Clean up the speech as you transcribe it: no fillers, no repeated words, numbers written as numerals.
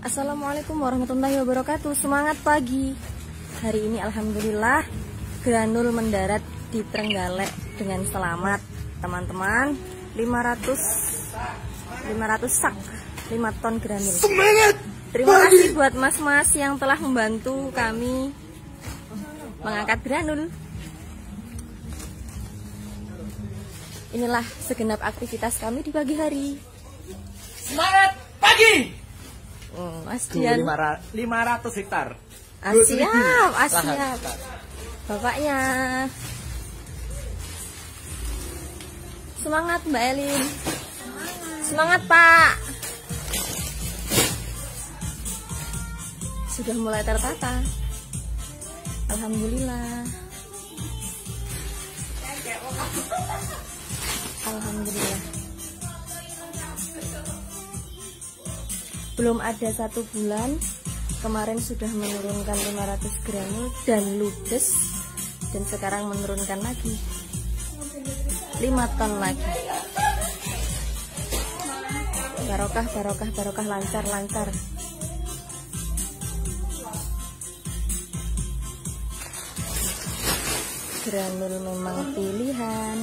Assalamualaikum warahmatullahi wabarakatuh. Semangat pagi. Hari ini alhamdulillah Granul mendarat di Trenggalek dengan selamat, teman-teman. 500 sak, 5 ton granul. Semangat. Terima kasih buat mas-mas yang telah membantu kami mengangkat granul. Inilah segenap aktivitas kami di pagi hari. Semangat pagi. Mas Dian 500 hektar. Siap. Bapaknya. Semangat Mbak Elin. Semangat Pak. Sudah mulai tertata. Alhamdulillah. Alhamdulillah. Belum ada 1 bulan, kemarin sudah menurunkan 500 granul dan ludes, dan sekarang menurunkan lagi 5 ton lagi. Barokah, lancar. Granul memang pilihan.